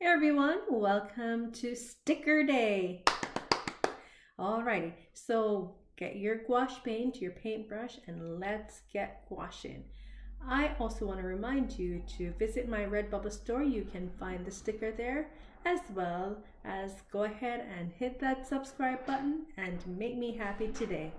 Hey everyone, welcome to Sticker Day. Alrighty, so get your gouache paint, your paintbrush, and let's get gouaching. I also want to remind you to visit my Redbubble store. You can find the sticker there, as well as go ahead and hit that subscribe button and make me happy today.